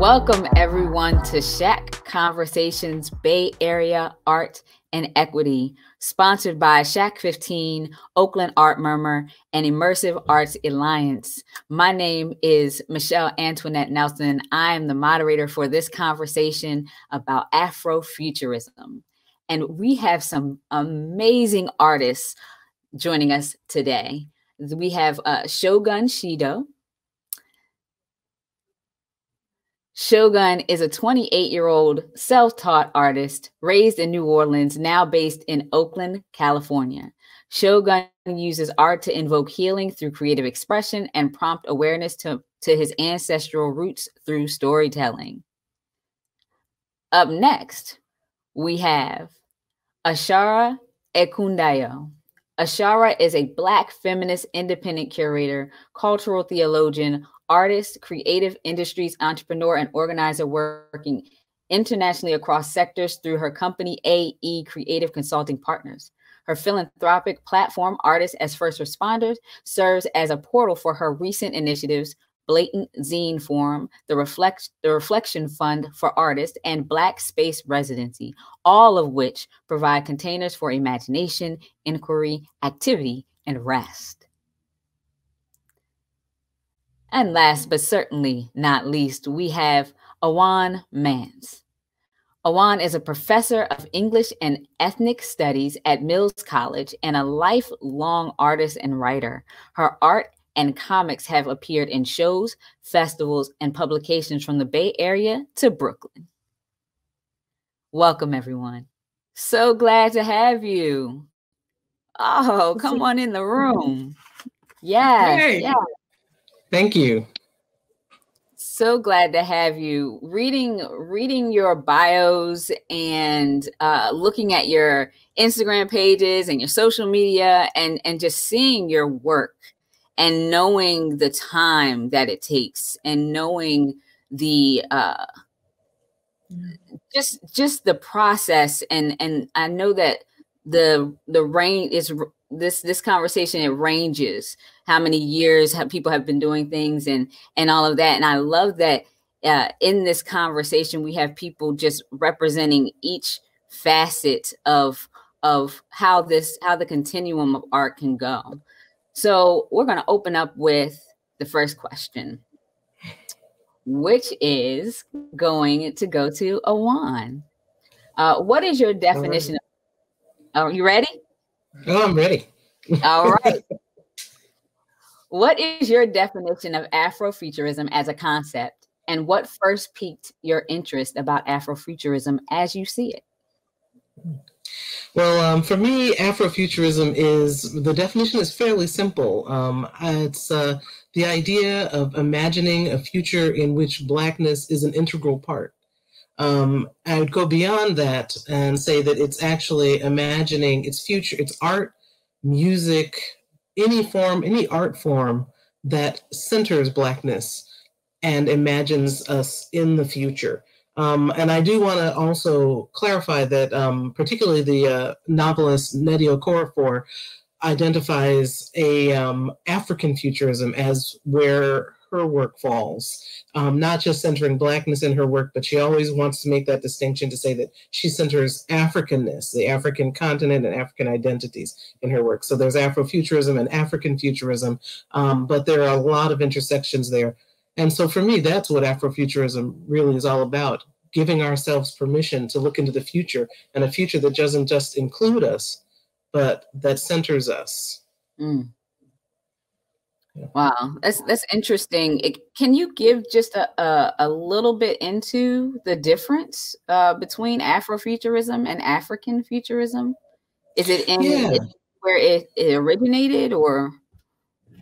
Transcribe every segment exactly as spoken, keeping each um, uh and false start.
Welcome everyone to Shack Conversations Bay Area Art and Equity, sponsored by Shack fifteen, Oakland Art Murmur, and Immersive Arts Alliance. My name is Michelle Antoinette Nelson. I am the moderator for this conversation about Afrofuturism. And we have some amazing artists joining us today. We have uh, Shogun Shido. Shogun is a twenty-eight-year-old self-taught artist raised in New Orleans, now based in Oakland, California. Shogun uses art to invoke healing through creative expression and prompt awareness to, to his ancestral roots through storytelling. Up next, we have Ashara Ekundayo. Ashara is a Black feminist independent curator, cultural theologian, artist, creative industries entrepreneur, and organizer working internationally across sectors through her company, A E Creative Consulting Partners. Her philanthropic platform, Artists as First Responders, serves as a portal for her recent initiatives, Blatant Zine Forum, the, Reflect the Reflection Fund for Artists, and Black Space Residency, all of which provide containers for imagination, inquiry, activity, and rest. And last, but certainly not least, we have Ajuan Mance. Ajuan is a professor of English and ethnic studies at Mills College and a lifelong artist and writer. Her art and comics have appeared in shows, festivals, and publications from the Bay Area to Brooklyn. Welcome, everyone. So glad to have you. Oh, come on in the room. Yes, hey. Yes. Thank you. So glad to have you. Reading, reading your bios and uh, looking at your Instagram pages and your social media and, and just seeing your work and knowing the time that it takes and knowing the uh, just just the process. And and I know that the the range is this this conversation, it ranges how many years have people have been doing things and and all of that. And I love that uh, in this conversation, we have people just representing each facet of of how this how the continuum of art can go. So we're going to open up with the first question, which is going to go to Ajuan. Uh, what is your definition? All right. Of, are you ready? Oh, I'm ready. All right. What is your definition of Afrofuturism as a concept, and what first piqued your interest about Afrofuturism as you see it? Well, um, for me, Afrofuturism is, the definition is fairly simple. Um, it's uh, the idea of imagining a future in which Blackness is an integral part. Um, I would go beyond that and say that it's actually imagining its future, its art, music, any form, any art form that centers Blackness and imagines us in the future. Um, and I do want to also clarify that um, particularly the uh, novelist Nnedi Okorafor identifies a um, African futurism as where her work falls, um, not just centering Blackness in her work, but she always wants to make that distinction to say that she centers Africanness, the African continent and African identities in her work. So there's Afrofuturism and African futurism, um, but there are a lot of intersections there. And so for me, that's what Afrofuturism really is all about, giving ourselves permission to look into the future, and a future that doesn't just include us, but that centers us. Mm. Wow, that's that's interesting. It, can you give just a, a, a little bit into the difference uh, between Afrofuturism and African futurism? Is it in yeah. where it, it originated, or?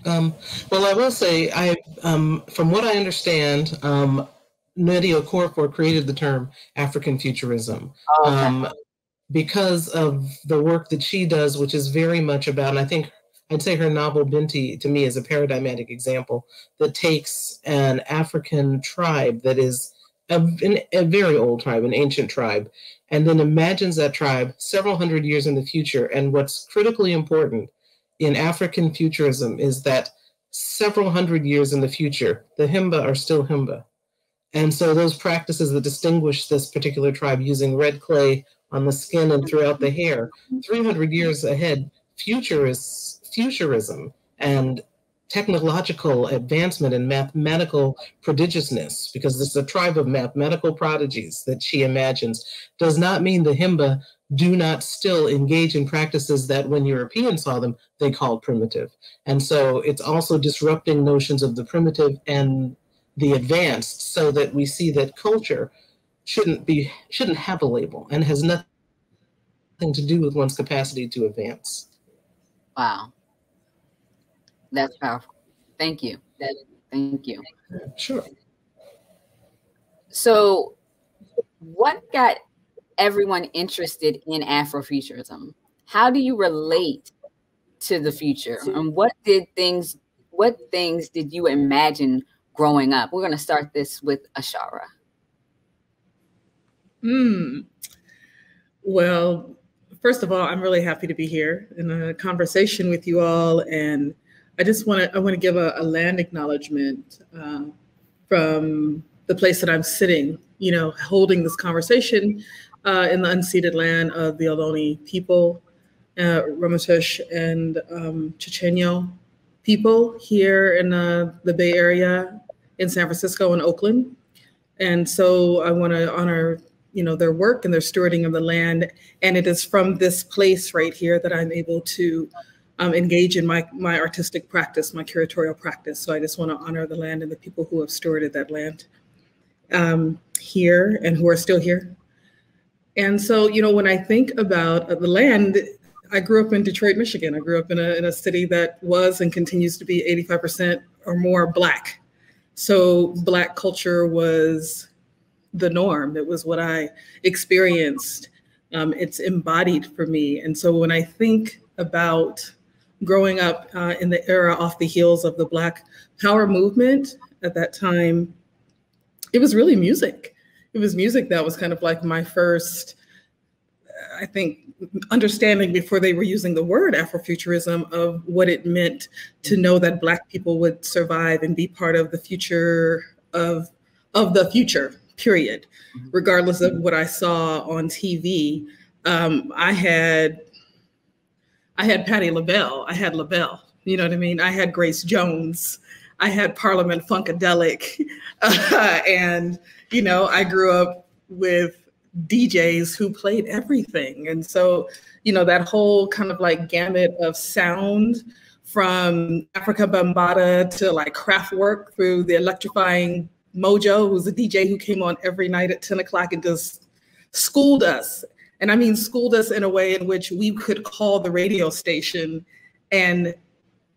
Um, well, I will say, I um, from what I understand, um, Nnedi Okorafor created the term African futurism. Oh, okay. um, because of the work that she does, which is very much about, and I think I'd say her novel Binti to me is a paradigmatic example that takes an African tribe that is a, a very old tribe, an ancient tribe, and then imagines that tribe several hundred years in the future. And what's critically important in African futurism is that several hundred years in the future, the Himba are still Himba. And so those practices that distinguish this particular tribe, using red clay on the skin and throughout the hair, three hundred years ahead, futurists, futurism and technological advancement and mathematical prodigiousness, because this is a tribe of mathematical prodigies that she imagines, does not mean the Himba do not still engage in practices that when Europeans saw them, they called primitive. And so it's also disrupting notions of the primitive and the advanced, so that we see that culture shouldn't be shouldn't have a label and has nothing to do with one's capacity to advance. Wow. That's powerful. Thank you. That, thank you. Sure. So what got everyone interested in Afrofuturism? How do you relate to the future? And what did things, what things did you imagine growing up? We're going to start this with Ashara. Mm. Well, first of all, I'm really happy to be here in a conversation with you all. And I just want to I want to give a, a land acknowledgement uh, from the place that I'm sitting, you know, holding this conversation uh, in the unceded land of the Ohlone people, uh, Ramaytush and um, Chichenyo people here in uh, the Bay Area, in San Francisco and Oakland. And so I want to honor, you know, their work and their stewarding of the land. And it is from this place right here that I'm able to Um, engage in my, my artistic practice, my curatorial practice. So I just want to honor the land and the people who have stewarded that land um, here and who are still here. And so, you know, when I think about the land, I grew up in Detroit, Michigan. I grew up in a, in a city that was and continues to be eighty-five percent or more Black. So Black culture was the norm. It was what I experienced. Um, it's embodied for me. And so when I think about growing up uh, in the era off the heels of the Black Power movement at that time, it was really music. It was music that was kind of like my first, I think, understanding, before they were using the word Afrofuturism, of what it meant to know that Black people would survive and be part of the future of, of the future, period. Regardless of what I saw on T V, um, I had I had Patti LaBelle, I had LaBelle, you know what I mean? I had Grace Jones, I had Parliament Funkadelic. Uh, and, you know, I grew up with D Js who played everything. And so, you know, that whole kind of like gamut of sound, from Afrika Bambaataa to like Kraftwerk, through the electrifying Mojo, who's a D J who came on every night at ten o'clock and just schooled us. And I mean, schooled us in a way in which we could call the radio station and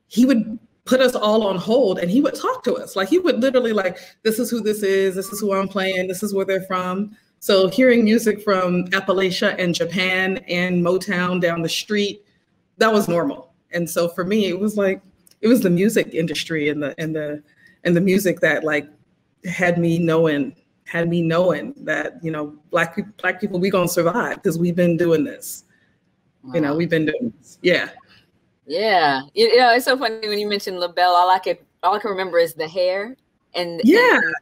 he would put us all on hold and he would talk to us. Like, he would literally like, this is who this is, this is who I'm playing, this is where they're from. So hearing music from Appalachia and Japan and Motown down the street, that was normal. And so for me, it was like, it was the music industry and the, and the, and the music that like had me knowing had me knowing that, you know, black black people, we gonna survive because we've been doing this. Wow. You know, we've been doing this. Yeah, yeah. You, you know, it's so funny when you mentioned LaBelle. All I could, all I can remember is the hair. And yeah, and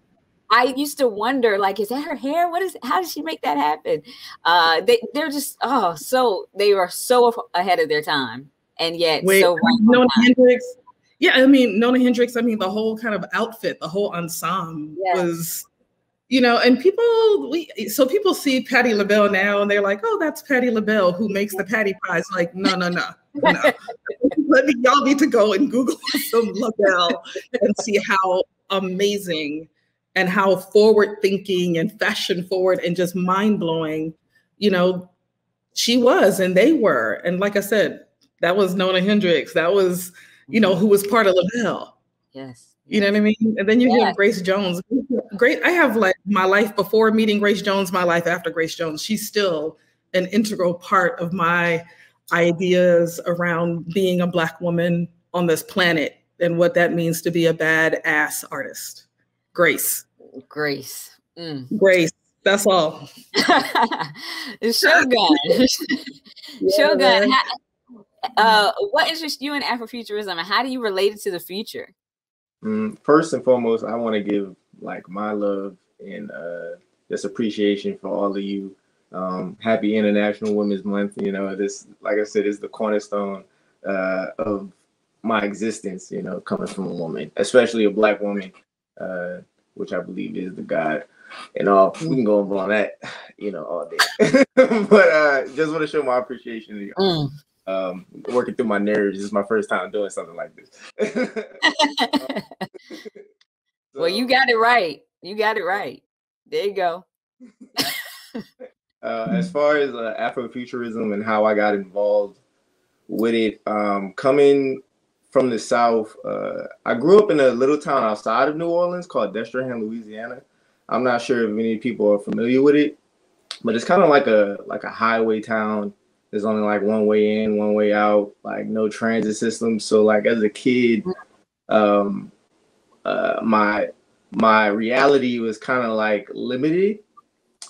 I used to wonder, like, is that her hair? What is? How did she make that happen? Uh, they they're just oh, so they were so ahead of their time, and yet Wait, so right Nona Hendrix. Yeah, I mean Nona Hendrix. I mean the whole kind of outfit, the whole ensemble yes. was. You know, and people, we so people see Patti LaBelle now and they're like, oh, that's Patti LaBelle who makes the patty pies. Like, no, no, no, no. Let me, y'all need to go and Google some LaBelle and see how amazing and how forward thinking and fashion forward and just mind blowing, you know, she was and they were. And like I said, that was Nona Hendrix. That was, you know, who was part of LaBelle. Yes. You know what I mean? And then you hear yeah. Grace Jones. Great. I have like my life before meeting Grace Jones, my life after Grace Jones. She's still an integral part of my ideas around being a Black woman on this planet and what that means to be a badass artist. Grace. Grace. Mm. Grace. That's all. Shogun. Yeah, Shogun. How, uh, what interests you in Afrofuturism and how do you relate it to the future? First and foremost, I want to give like my love and uh, just appreciation for all of you. Um, happy International Women's Month. You know, this, like I said, is the cornerstone uh, of my existence, you know, coming from a woman, especially a Black woman, uh, which I believe is the God and all. We can go on that, you know, all day. But uh, just want to show my appreciation to you. Mm. Um, working through my nerves. This is my first time doing something like this. So, well, you got it right. You got it right. There you go. Uh, as far as uh, Afrofuturism and how I got involved with it, um, coming from the South, uh, I grew up in a little town outside of New Orleans called Destrehan, Louisiana. I'm not sure if many people are familiar with it, but it's kind of like a like a highway town. There's only like one way in, one way out, like no transit system. So like as a kid, um, uh, my my reality was kind of like limited.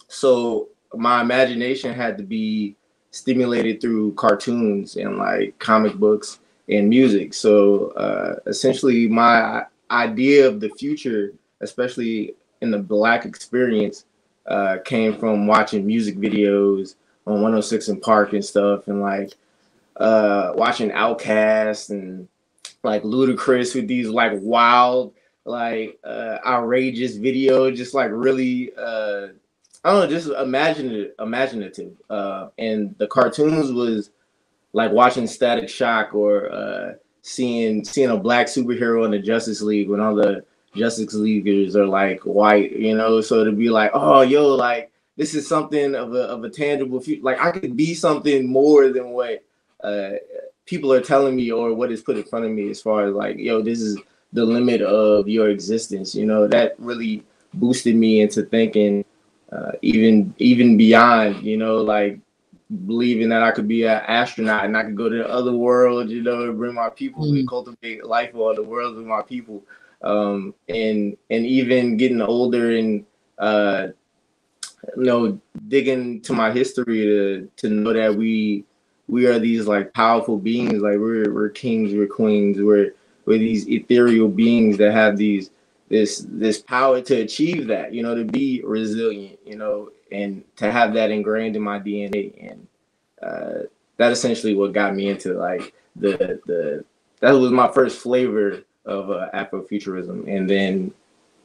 So my imagination had to be stimulated through cartoons and like comic books and music. So uh, essentially my idea of the future, especially in the Black experience, uh, came from watching music videos on one oh six and Park and stuff, and like uh, watching Outkast and like Ludacris with these like wild, like uh, outrageous video, just like really, uh, I don't know, just imaginative, imaginative. Uh, and the cartoons was like watching Static Shock or uh, seeing seeing a Black superhero in the Justice League when all the Justice Leaguers are like white, you know. So to be like, oh, yo, like, this is something of a, of a tangible future. Like I could be something more than what uh, people are telling me or what is put in front of me as far as like, yo, this is the limit of your existence. You know, that really boosted me into thinking uh, even, even beyond, you know, like believing that I could be an astronaut and I could go to the other world, you know, and bring my people mm-hmm. and cultivate life for other worlds with my people. Um, and, and even getting older and, uh, you know, digging to my history to to know that we we are these like powerful beings, like we're we're kings, we're queens, we're we're these ethereal beings that have these this this power to achieve that, you know, to be resilient, you know, and to have that ingrained in my D N A. And uh, that essentially what got me into like the the that was my first flavor of uh, Afrofuturism, and then.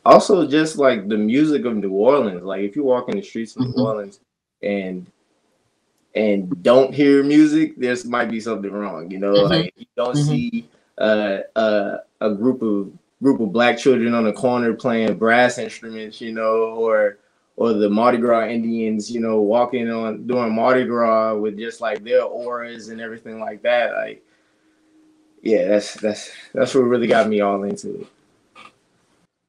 Also, just like the music of New Orleans, like if you walk in the streets of New mm-hmm. Orleans and and don't hear music, there might be something wrong, you know. Mm-hmm. Like you don't mm-hmm. see uh, uh, a group of group of Black children on the corner playing brass instruments, you know, or or the Mardi Gras Indians, you know, walking on doing Mardi Gras with just like their auras and everything like that. Like, yeah, that's that's that's what really got me all into it.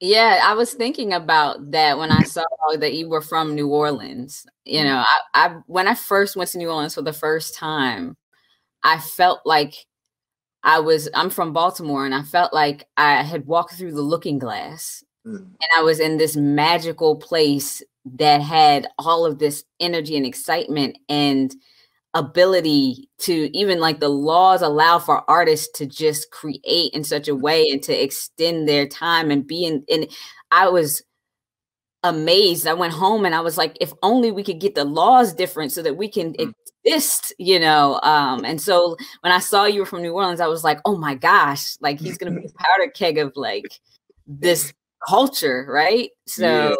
Yeah, I was thinking about that when I saw that you were from New Orleans. You know, I, I when I first went to New Orleans for the first time, I felt like I was, I'm from Baltimore, and I felt like I had walked through the looking glass mm. and I was in this magical place that had all of this energy and excitement and ability to even like the laws allow for artists to just create in such a way and to extend their time and be in. And I was amazed. I went home and I was like, if only we could get the laws different so that we can mm-hmm. exist, you know? Um, and so when I saw you were from New Orleans, I was like, oh my gosh, like he's going to be a powder keg of like this culture. Right. So yeah.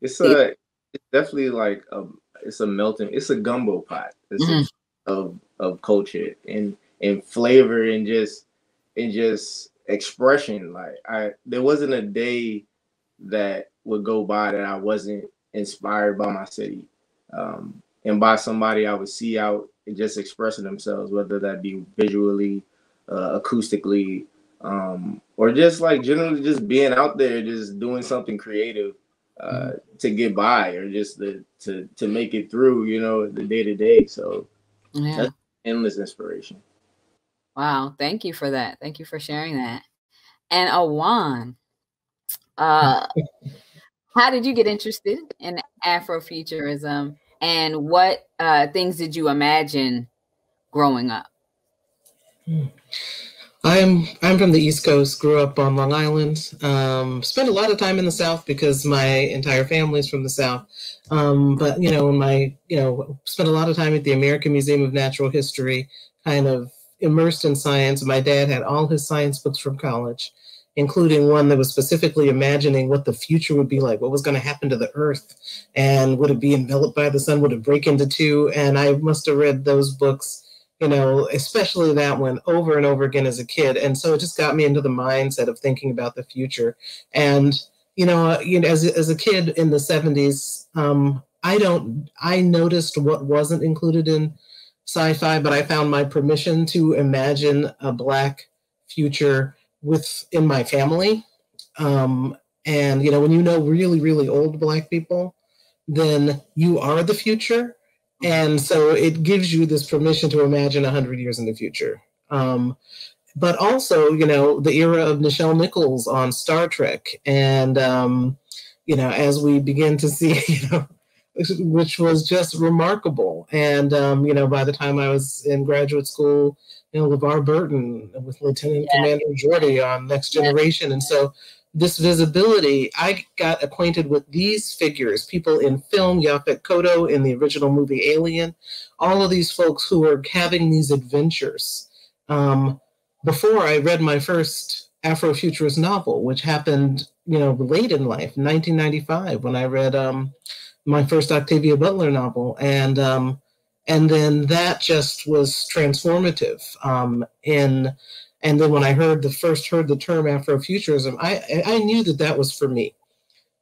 it's, a, it, it's definitely like, a it's a melting, it's a gumbo pot it's mm-hmm. a, of of culture and and flavor and just and just expression. Like I, there wasn't a day that would go by that I wasn't inspired by my city um, and by somebody I would see out and just expressing themselves, whether that be visually, uh, acoustically, um, or just like generally just being out there, just doing something creative. Uh, to get by or just the, to to make it through, you know, the day to day. So yeah. That's endless inspiration. Wow. Thank you for that. Thank you for sharing that. And Ajuan, uh, how did you get interested in Afrofuturism and what uh, things did you imagine growing up? I'm I'm from the East Coast, grew up on Long Island, um, spent a lot of time in the South because my entire family is from the South. Um, but, you know, my, you know, spent a lot of time at the American Museum of Natural History, kind of immersed in science. My dad had all his science books from college, including one that was specifically imagining what the future would be like, what was going to happen to the Earth, and would it be enveloped by the sun, would it break into two? And I must have read those books, you know, especially that one, over and over again as a kid. And so it just got me into the mindset of thinking about the future. And, you know, you know, as, as a kid in the seventies, um, I don't, I noticed what wasn't included in sci-fi, but I found my permission to imagine a Black future within my family. Um, and, you know, when you know really, really old Black people, then you are the future. And so it gives you this permission to imagine one hundred years in the future. Um, but also, you know, the era of Nichelle Nichols on Star Trek. And, um, you know, as we begin to see, you know, which was just remarkable. And, um, you know, by the time I was in graduate school, you know, LeVar Burton with Lieutenant yeah. Commander Geordi on Next Generation. Yeah. And so this visibility, I got acquainted with these figures, people in film, Yaphet Kotto in the original movie Alien, all of these folks who were having these adventures. Um, before I read my first Afrofuturist novel, which happened, you know, late in life, nineteen ninety-five, when I read um, my first Octavia Butler novel. And, um, and then that just was transformative um, in... And then when I heard the first heard the term Afrofuturism, I, I knew that that was for me,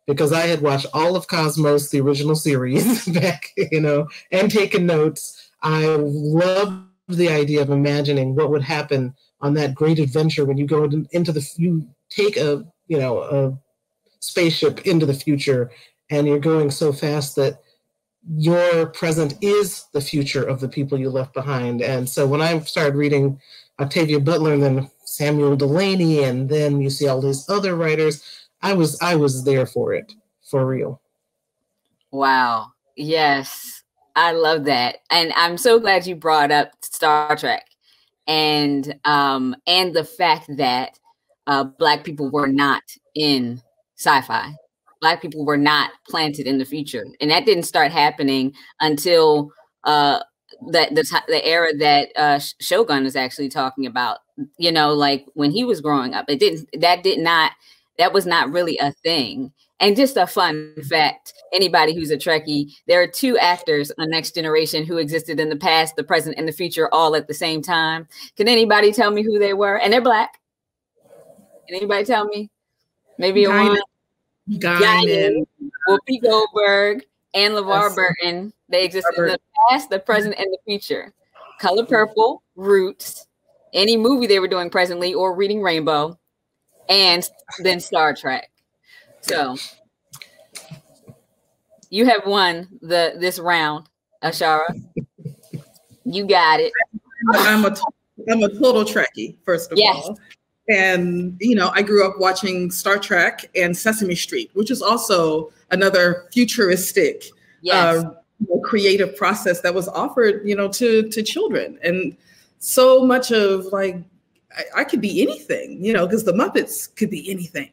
because I had watched all of Cosmos, the original series, back, you know, and taken notes. I loved the idea of imagining what would happen on that great adventure when you go into the, you take a, you know, a spaceship into the future, and you're going so fast that your present is the future of the people you left behind. And so when I started reading Octavia Butler and then Samuel Delany, and then you see all these other writers, I was I was there for it, for real. Wow. Yes. I love that. And I'm so glad you brought up Star Trek and um and the fact that uh Black people were not in sci-fi. Black people were not planted in the future. And that didn't start happening until uh that the, the era that uh, Shogun is actually talking about, you know, like when he was growing up, it didn't, that did not, that was not really a thing. And just a fun fact, anybody who's a Trekkie, there are two actors on Next Generation who existed in the past, the present, and the future all at the same time. Can anybody tell me who they were? And they're Black. Can anybody tell me? Maybe a one. Guinan, Whoopi Goldberg, and LeVar yes. Burton. They exist in the past, the present, and the future. Color Purple, Roots, any movie they were doing presently, or Reading Rainbow, and then Star Trek. So you have won the this round, Ashara. You got it. I'm a, I'm a total Trekkie, first of yes. all. And, you know, I grew up watching Star Trek and Sesame Street, which is also another futuristic yes. uh, creative process that was offered, you know, to, to children. And so much of like, I, I could be anything, you know, because the Muppets could be anything.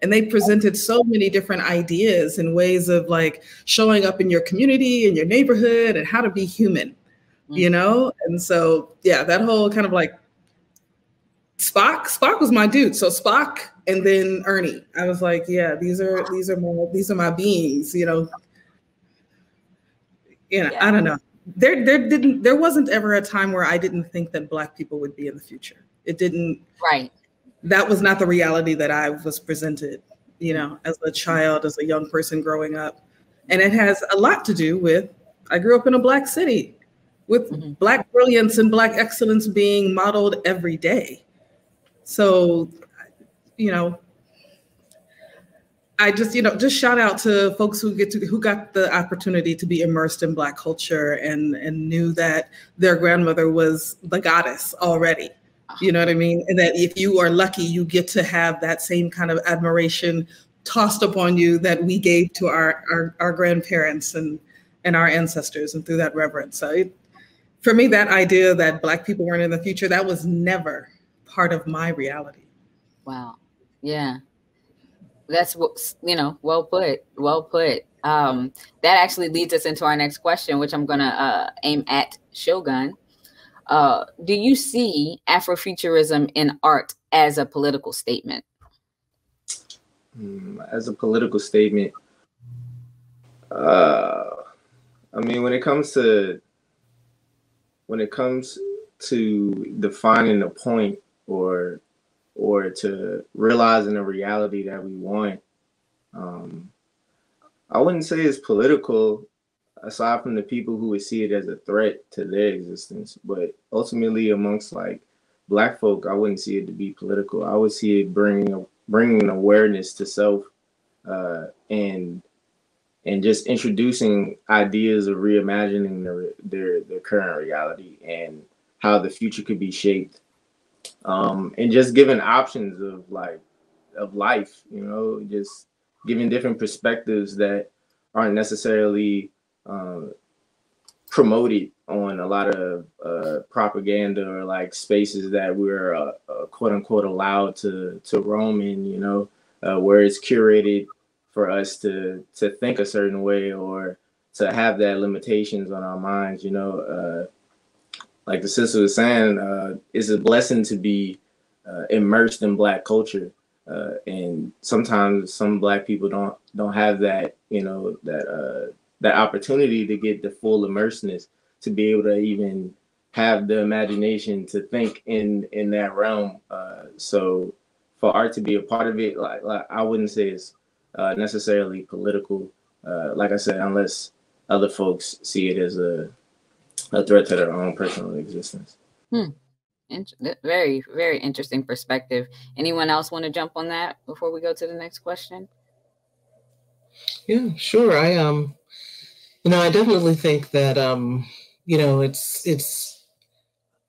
And they presented so many different ideas and ways of like showing up in your community and your neighborhood and how to be human, mm-hmm. you know? And so, yeah, that whole kind of like, Spock, Spock was my dude. So Spock and then Ernie. I was like, yeah, these are these are my these are my beings, you know. You know, yeah. I don't know. There there didn't there wasn't ever a time where I didn't think that Black people would be in the future. It didn't right. That was not the reality that I was presented, you know, as a child, as a young person growing up. And it has a lot to do with I grew up in a Black city with mm-hmm. Black brilliance and Black excellence being modeled every day. So, you know, I just, you know, just shout out to folks who get to, who got the opportunity to be immersed in Black culture and, and knew that their grandmother was the goddess already, you know what I mean? And that if you are lucky, you get to have that same kind of admiration tossed upon you that we gave to our, our, our grandparents and, and our ancestors and through that reverence. So it, for me, that idea that Black people weren't in the future, that was never part of my reality. Wow. Yeah. That's, you know, well put, well put. Um, that actually leads us into our next question, which I'm going to uh, aim at Shogun. Uh, do you see Afrofuturism in art as a political statement? As a political statement, uh, I mean, when it comes to when it comes to defining a point or or to realizing the reality that we want, um, I wouldn't say it's political, aside from the people who would see it as a threat to their existence. But ultimately, amongst like Black folk, I wouldn't see it to be political. I would see it bringing bringing awareness to self, uh, and and just introducing ideas of reimagining their their their current reality and how the future could be shaped, um, and just giving options of like of life. You know, just giving different perspectives that aren't necessarily Uh, promoted on a lot of uh, propaganda or like spaces that we're uh, uh, quote unquote allowed to to roam in, you know, uh, where it's curated for us to to think a certain way or to have that limitations on our minds, you know. Uh, like the sister was saying, uh, it's a blessing to be uh, immersed in Black culture, uh, and sometimes some Black people don't don't have that, you know, that. Uh, that opportunity to get the full immersiveness, to be able to even have the imagination to think in, in that realm. Uh, so for art to be a part of it, like, like I wouldn't say it's uh, necessarily political. Uh, like I said, unless other folks see it as a, a threat to their own personal existence. Hmm. Int- very, very interesting perspective. Anyone else want to jump on that before we go to the next question? Yeah, sure. I, um, You know, I definitely think that, um, you know, it's, it's,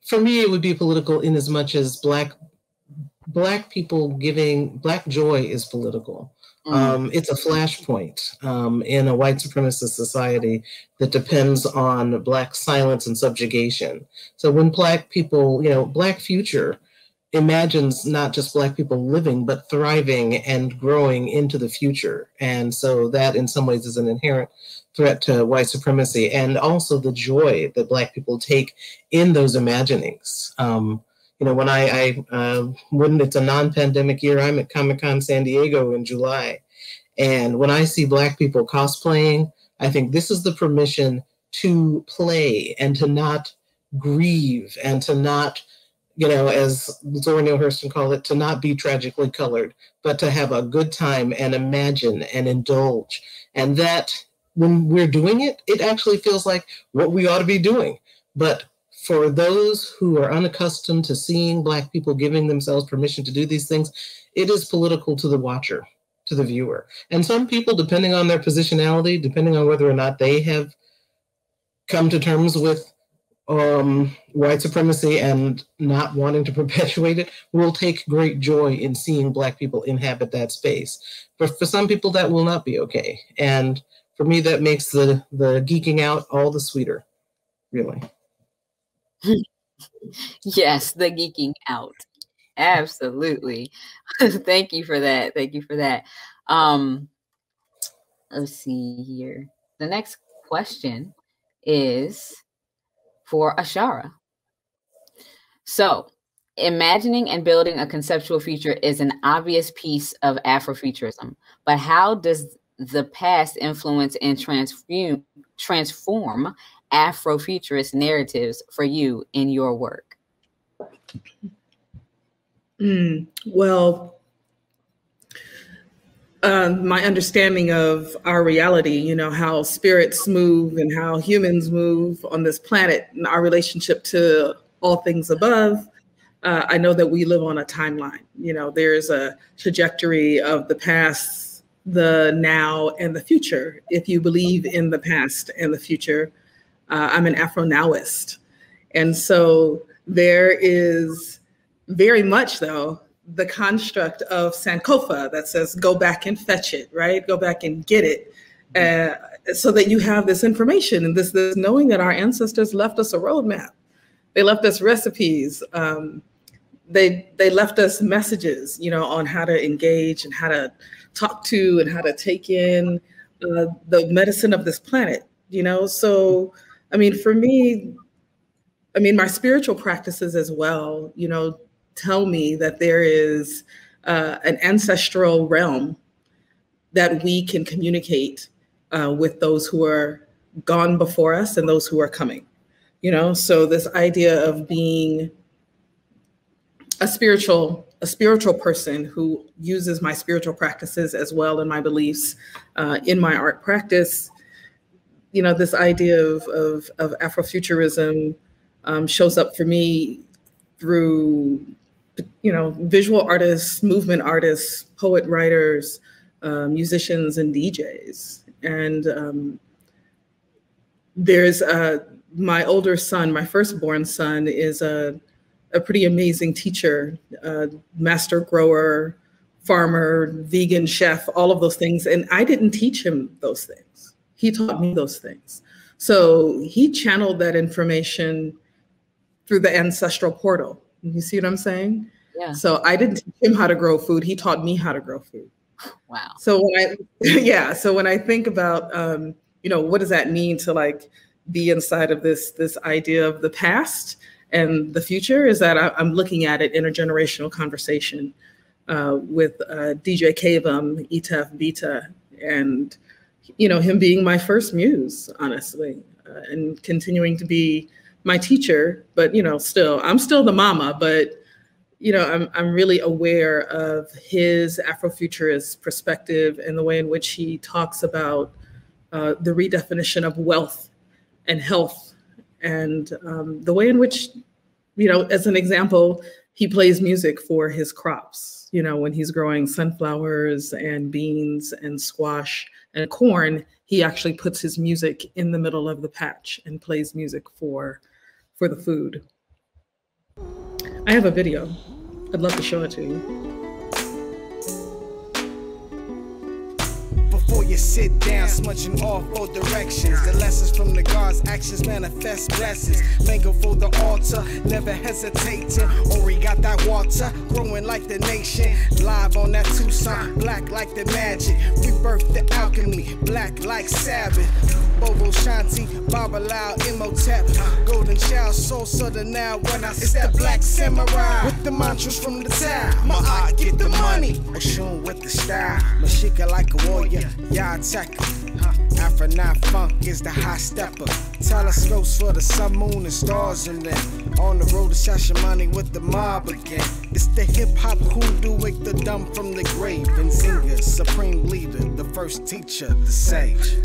for me, it would be political in as much as Black, Black people giving, Black joy is political. Mm-hmm. Um, it's a flashpoint um, in a white supremacist society that depends on Black silence and subjugation. So when Black people, you know, Black future imagines not just Black people living, but thriving and growing into the future. And so that in some ways is an inherent threat to white supremacy, and also the joy that Black people take in those imaginings. Um, you know, when I, I uh, when it's a non-pandemic year, I'm at Comic-Con San Diego in July. And when I see Black people cosplaying, I think this is the permission to play and to not grieve and to not, you know, as Zora Neale Hurston called it, to not be tragically colored, but to have a good time and imagine and indulge. And that, when we're doing it, it actually feels like what we ought to be doing. But for those who are unaccustomed to seeing Black people giving themselves permission to do these things, it is political to the watcher, to the viewer. And some people, depending on their positionality, depending on whether or not they have come to terms with um, white supremacy and not wanting to perpetuate it, will take great joy in seeing Black people inhabit that space. But for some people, that will not be okay. And for me, that makes the, the geeking out all the sweeter, really. Yes, the geeking out. Absolutely. Thank you for that. Thank you for that. Um, let's see here. The next question is for Ashara. So, imagining and building a conceptual future is an obvious piece of Afrofuturism, but how does the past influence and transform transform Afrofuturist narratives for you in your work? Mm, well, uh, my understanding of our reality, you know, how spirits move and how humans move on this planet and our relationship to all things above, uh, I know that we live on a timeline. You know, there's a trajectory of the past, the now, and the future. If you believe in the past and the future, uh, I'm an Afro-Nowist. And so there is very much, though, the construct of Sankofa that says, go back and fetch it, right? Go back and get it. Uh, so that you have this information and this, this knowing that our ancestors left us a roadmap. They left us recipes. Um, they they left us messages, you know, on how to engage and how to talk to and how to take in uh, the medicine of this planet, you know. So, I mean, for me, I mean, my spiritual practices as well, you know, tell me that there is uh, an ancestral realm that we can communicate uh, with those who are gone before us and those who are coming, you know. So this idea of being a spiritual, a spiritual person who uses my spiritual practices as well and my beliefs uh, in my art practice, you know, this idea of, of, of Afrofuturism um, shows up for me through, you know, visual artists, movement artists, poet writers, uh, musicians, and D Js. And um, there's uh, my older son, my firstborn son, is a, a pretty amazing teacher, uh, master grower, farmer, vegan chef, all of those things. And I didn't teach him those things. He taught me those things. So he channeled that information through the ancestral portal. You see what I'm saying? Yeah. So I didn't teach him how to grow food. He taught me how to grow food. Wow. So when I, yeah. So when I think about, um, you know, what does that mean to like be inside of this, this idea of the past and the future, is that I, I'm looking at it intergenerational conversation uh, with uh, D J Kavum, Itaf Bita, and, you know, him being my first muse, honestly, uh, and continuing to be my teacher. But, you know, still, I'm still the mama, but, you know, I'm, I'm really aware of his Afrofuturist perspective and the way in which he talks about uh, the redefinition of wealth and health, and um, the way in which, you know, as an example, he plays music for his crops, you know, when he's growing sunflowers and beans and squash and corn, he actually puts his music in the middle of the patch and plays music for, for the food. I have a video. I'd love to show it to you. Before you sit down, smudging all four directions. The lessons from the gods, actions manifest blessings. Thankful for the altar, never hesitating. Ori got that water, growing like the nation. Live on that Tucson, black like the magic. Rebirth the alchemy, black like Sabbath. Bobo Shanti, Babalao, Imhotep, Golden Child, Soul Southern now when I it's step. The Black Samurai with the mantras from the town. My art, get the money. Oshun with the style, Mashika like a warrior, Yataka. Afro nine funk is the high stepper. Telescopes for the sun, moon, and stars in them. On the road to Shashamani with the mob again. It's the hip hop hoodoo with the dumb from the grave. And Zinger, supreme leader, the first teacher, the sage.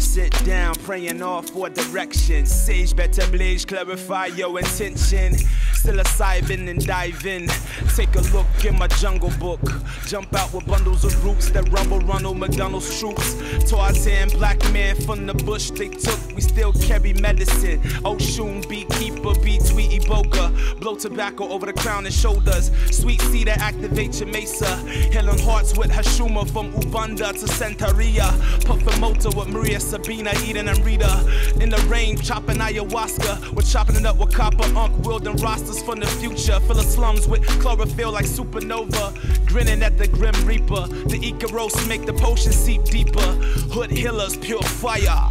Sit down, praying all four directions. Sage better blaze, clarify your intention. Psilocybin and dive in. Take a look in my jungle book. Jump out with bundles of roots that rumble Ronald McDonald's troops. Tarzan, black man from the bush they took. We still carry medicine. Oshun, beekeeper, bee tweet, Iboka. Blow tobacco over the crown and shoulders. Sweet cedar activates your mesa. Healing hearts with Hashuma from Ubanda to Santeria. Puffin' motor with Maria Sabina, Eden and Rita. In the rain, chopping ayahuasca. We're chopping it up with copper, Unc, Wild and Rostas from the future. Fill the slums with chlorophyll like supernova. Grinning at the Grim Reaper. The Icaros make the potion seep deeper. Hood healers, pure fire.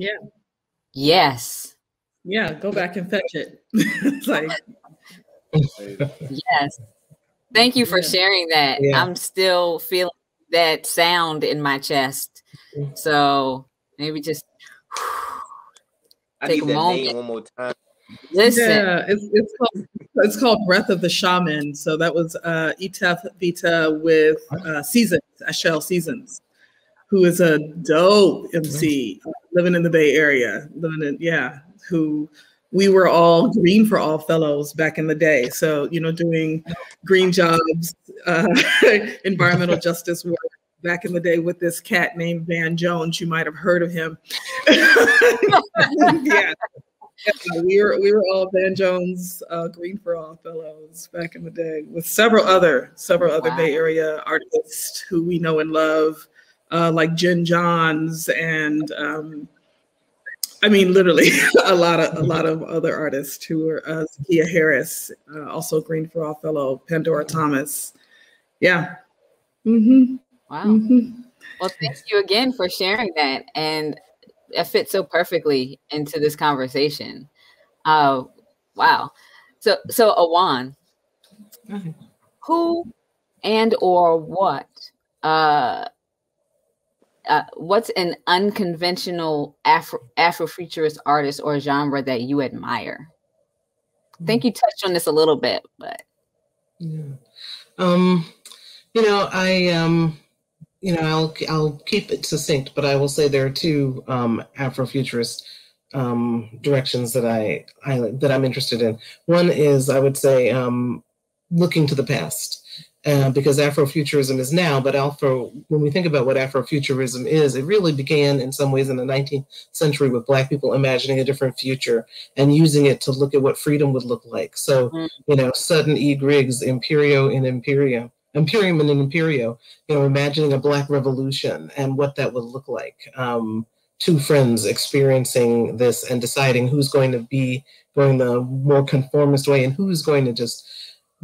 Yeah. Yes. Yeah. Go back and fetch it. It's like, Yes. Thank you for yeah. sharing that. Yeah. I'm still feeling that sound in my chest. So maybe just whew, I take need a that moment. Name one more time. Listen. Yeah, it's, it's, called, it's called Breath of the Shaman. So that was uh, Itef Vita with uh, Seasons, Ashel Seasons, who is a dope M C living in the Bay Area, living in, yeah, who we were all Green for All fellows back in the day. So, you know, doing green jobs, uh, environmental justice work back in the day with this cat named Van Jones. You might have heard of him. Yeah. Yeah, we were we were all Van Jones uh, Green for All fellows back in the day, with several other several other wow. Bay Area artists who we know and love, uh, like Jen Johns, and um, I mean literally a lot of a lot of other artists who are uh, Zakiya Harris, uh, also Green for All fellow, Pandora Thomas, yeah. Mm-hmm. Wow. Mm-hmm. Well, thank you again for sharing that, and it fits so perfectly into this conversation. Uh, wow. So, so Ajuan, mm-hmm. who and or what, uh, uh, what's an unconventional Afro Afrofuturist artist or genre that you admire? Mm-hmm. I think you touched on this a little bit, but. Yeah. Um, you know, I, um, You know, I'll I'll keep it succinct, but I will say there are two um, Afrofuturist um, directions that I, I that I'm interested in. One is, I would say, um, looking to the past, uh, because Afrofuturism is now. But Afro, when we think about what Afrofuturism is, it really began in some ways in the nineteenth century with Black people imagining a different future and using it to look at what freedom would look like. So, mm-hmm. you know, Sutton E. Griggs, Imperio in Imperio. Imperium and Imperio, you know, imagining a Black revolution and what that would look like. Um, two friends experiencing this and deciding who's going to be going the more conformist way and who's going to just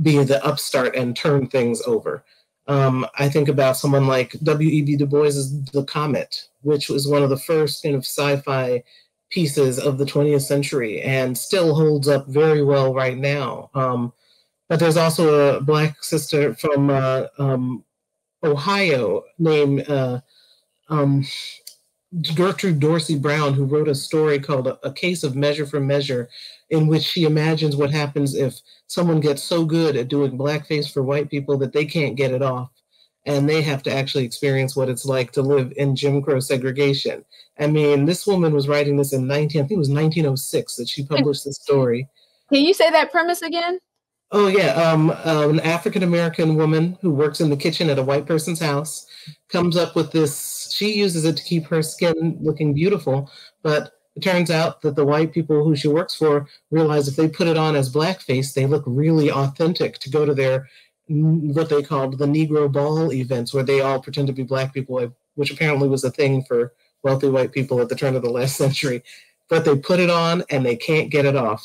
be the upstart and turn things over. Um, I think about someone like W E B Du Bois's The Comet, which was one of the first kind of sci-fi pieces of the twentieth century and still holds up very well right now. Um, But there's also a Black sister from uh, um, Ohio named uh, um, Gertrude Dorsey Brown, who wrote a story called A Case of Measure for Measure, in which she imagines what happens if someone gets so good at doing blackface for white people that they can't get it off, and they have to actually experience what it's like to live in Jim Crow segregation. I mean, this woman was writing this in nineteen, I think it was nineteen oh six that she published this story. Can you say that premise again? Oh, yeah. Um, uh, an African-American woman who works in the kitchen at a white person's house comes up with this. She uses it to keep her skin looking beautiful. But it turns out that the white people who she works for realize if they put it on as blackface, they look really authentic to go to their what they called the Negro Ball events, where they all pretend to be Black people, which apparently was a thing for wealthy white people at the turn of the last century. But they put it on and they can't get it off.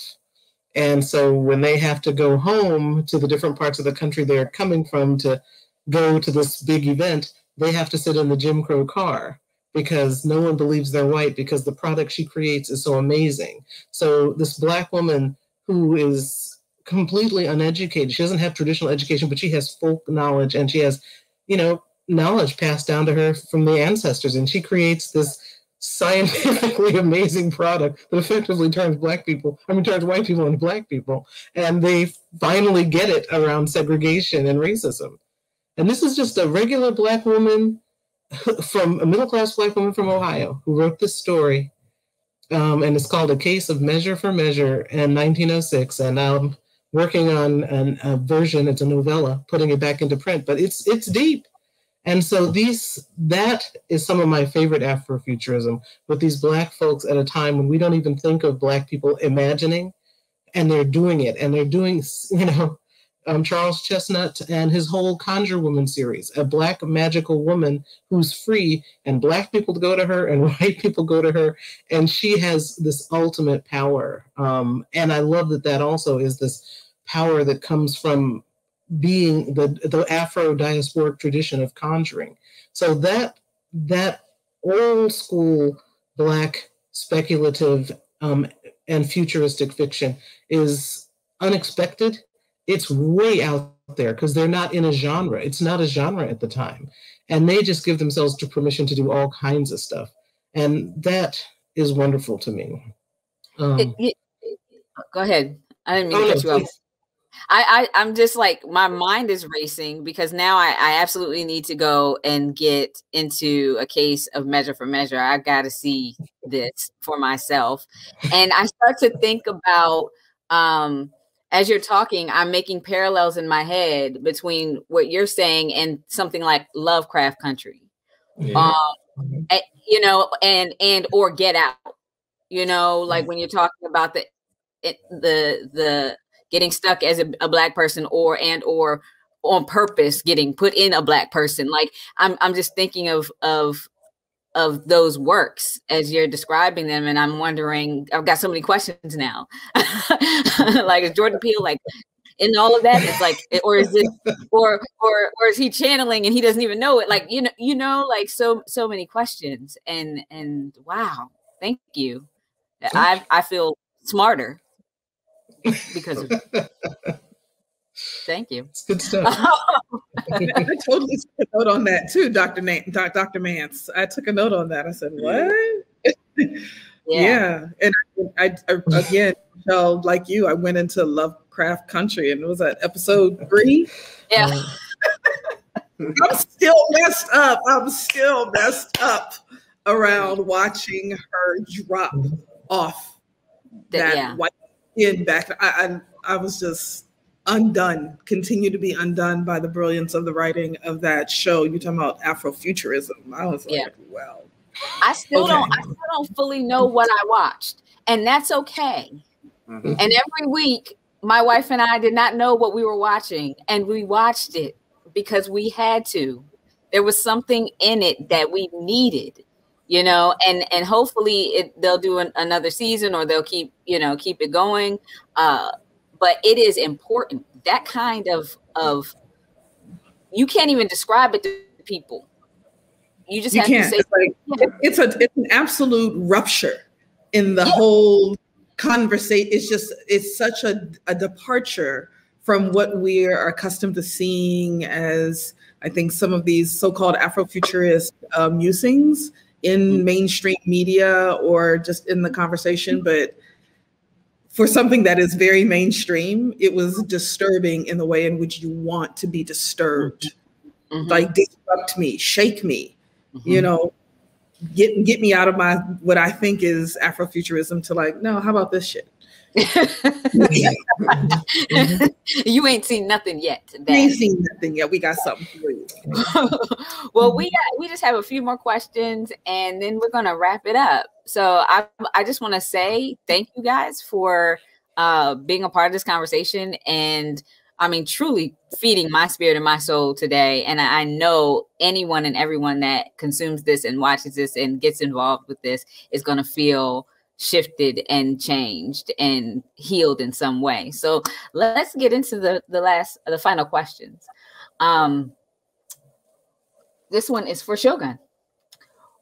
And so when they have to go home to the different parts of the country they're coming from to go to this big event, they have to sit in the Jim Crow car because no one believes they're white because the product she creates is so amazing. So this Black woman who is completely uneducated, she doesn't have traditional education, but she has folk knowledge and she has, you know, knowledge passed down to her from the ancestors. And she creates this scientifically amazing product that effectively turns Black people, I mean, turns white people into Black people, and they finally get it around segregation and racism. And this is just a regular Black woman from a middle-class Black woman from Ohio who wrote this story, um, and it's called A Case of Measure for Measure in nineteen oh six. And I'm working on an, a version, it's a novella, putting it back into print, but it's it's deep. And so these, that is some of my favorite Afrofuturism, with these Black folks at a time when we don't even think of Black people imagining, and they're doing it, and they're doing, you know, um, Charles Chestnut and his whole Conjure Woman series, a Black magical woman who's free, and Black people go to her, and white people go to her, and she has this ultimate power. Um, and I love that that also is this power that comes from being the, the Afro diasporic tradition of conjuring. So that that old school Black speculative um, and futuristic fiction is unexpected It's way out there because they're not in a genre. It's not a genre at the time. And they just give themselves the permission to do all kinds of stuff. And that is wonderful to me. Um, it, it, it, go ahead. I didn't mean oh, to cut no, you off. I, I, I'm just like, my mind is racing because now I, I absolutely need to go and get into A Case of Measure for Measure. I got to see this for myself. And I start to think about, um, as you're talking, I'm making parallels in my head between what you're saying and something like Lovecraft Country, yeah. um, and, you know, and, and, or Get Out, you know, like when you're talking about the, it, the, the, getting stuck as a, a black person or, and, or on purpose getting put in a black person. Like I'm, I'm just thinking of, of, of those works as you're describing them. And I'm wondering, I've got so many questions now. Like is Jordan Peele, like in all of that, it's like, or is this, or, or, or is he channeling and he doesn't even know it? Like, you know, you know, like so, so many questions and, and wow. Thank you. I, I feel smarter. Because of thank you. It's good stuff. Oh. I totally took a note on that too, Doctor Nate, Doctor Mance. I took a note on that. I said, what? Yeah. Yeah. And I, I again, Michelle, like you, I went into Lovecraft Country and it was at episode three. Yeah. I'm still messed up. I'm still messed up around watching her drop off that yeah. white in back, I, I I was just undone, continue to be undone by the brilliance of the writing of that show. You're talking about Afrofuturism. I was yeah. like, well. I still okay. don't I still don't fully know what I watched. And that's okay. Mm-hmm. And every week, my wife and I did not know what we were watching. And we watched it because we had to. There was something in it that we needed. You know, and and hopefully it, they'll do an, another season or they'll keep, you know, keep it going. Uh, but it is important. That kind of of you can't even describe it to people. You just you have can't. to say it's, like, yeah. it's a it's an absolute rupture in the yeah. whole conversation. It's just it's such a, a departure from what we are accustomed to seeing as I think some of these so-called Afrofuturist uh, musings in mainstream media or just in the conversation, but for something that is very mainstream, it was disturbing in the way in which you want to be disturbed. Mm-hmm. Like disrupt me, shake me, mm-hmm. you know, get get me out of my what I think is Afrofuturism to like, no, how about this shit? You ain't seen nothing yet. We ain't seen nothing yet. We got something for you. Well, we got, we just have a few more questions, and then we're gonna wrap it up. So I I just want to say thank you guys for uh, being a part of this conversation, and I mean truly feeding my spirit and my soul today. And I, I know anyone and everyone that consumes this and watches this and gets involved with this is gonna feel shifted and changed and healed in some way. So let's get into the the last the final questions. Um, this one is for Shogun.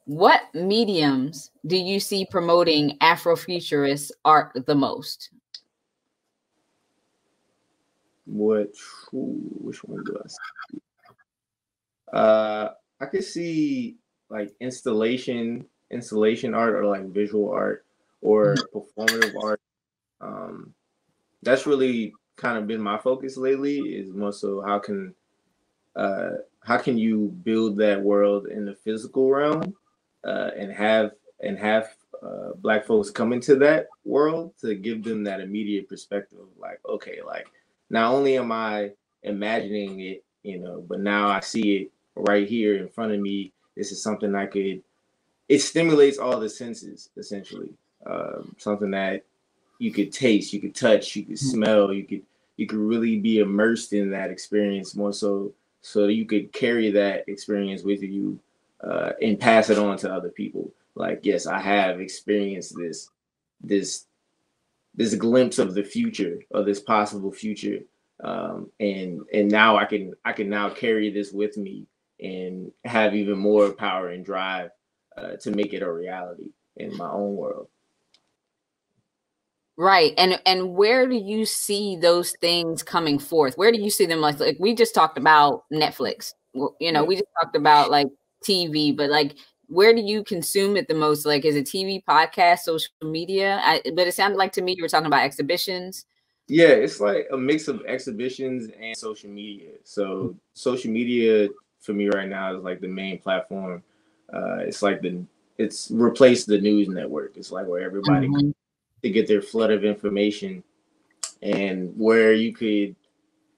What mediums do you see promoting Afrofuturist art the most? What? Which one do I see? Uh, I could see like installation, installation art, or like visual art, or performative art. Um, that's really kind of been my focus lately, is more so how can uh, how can you build that world in the physical realm uh, and have and have uh, black folks come into that world to give them that immediate perspective of like, okay, like not only am I imagining it, you know, but now I see it right here in front of me. This is something I could, it stimulates all the senses essentially. Um, something that you could taste, you could touch, you could smell, you could you could really be immersed in that experience more so so that you could carry that experience with you uh, and pass it on to other people. Like, yes, I have experienced this this this glimpse of the future, or this possible future, um, and and now I can I can now carry this with me and have even more power and drive uh, to make it a reality in my own world. Right. And and where do you see those things coming forth? Where do you see them? Like, like we just talked about Netflix, you know, we just talked about like T V, but like, where do you consume it the most? Like, is it T V, podcast, social media? I, but it sounded like to me, you were talking about exhibitions. Yeah, it's like a mix of exhibitions and social media. So social media for me right now is like the main platform. Uh, it's like the, it's replaced the news network. It's like where everybody mm-hmm. goes to get their flood of information, and where you could,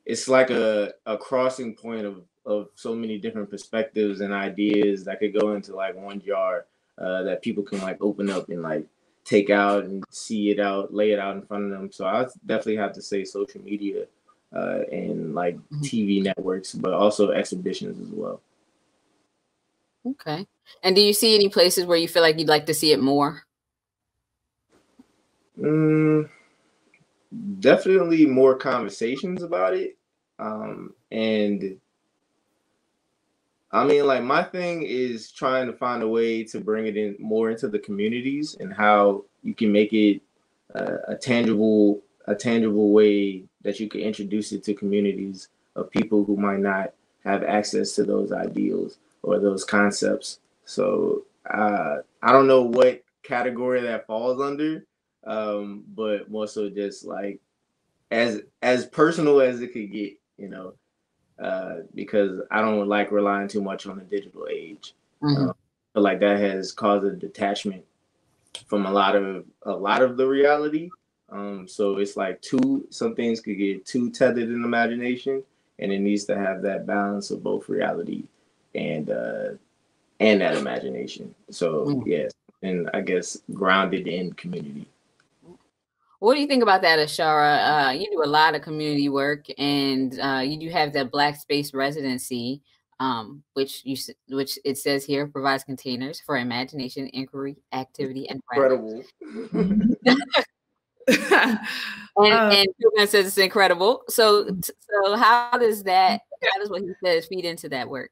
it's like a, a crossing point of, of so many different perspectives and ideas that could go into like one jar uh, that people can like open up and like take out and see it out, lay it out in front of them. So I definitely have to say social media uh, and like T V networks, but also exhibitions as well. Okay. And do you see any places where you feel like you'd like to see it more? Mm, definitely more conversations about it. Um, and I mean, like my thing is trying to find a way to bring it in more into the communities and how you can make it uh, a tangible, a tangible way that you can introduce it to communities of people who might not have access to those ideals or those concepts. So uh, I don't know what category that falls under. Um, but more so just like as as personal as it could get, you know, uh, because I don't like relying too much on the digital age. Mm-hmm. um, but like that has caused a detachment from a lot of a lot of the reality. Um, so it's like too some things could get too tethered in imagination, and it needs to have that balance of both reality and uh, and that imagination. So mm-hmm. yes, and I guess grounded in community. What do you think about that, Ashara? Uh, you do a lot of community work, and uh, you do have that Black Space Residency, um, which you which it says here provides containers for imagination, inquiry, activity, and incredible. and, um, and Shogun says it's incredible. So, so how does that? How does what he says feed into that work?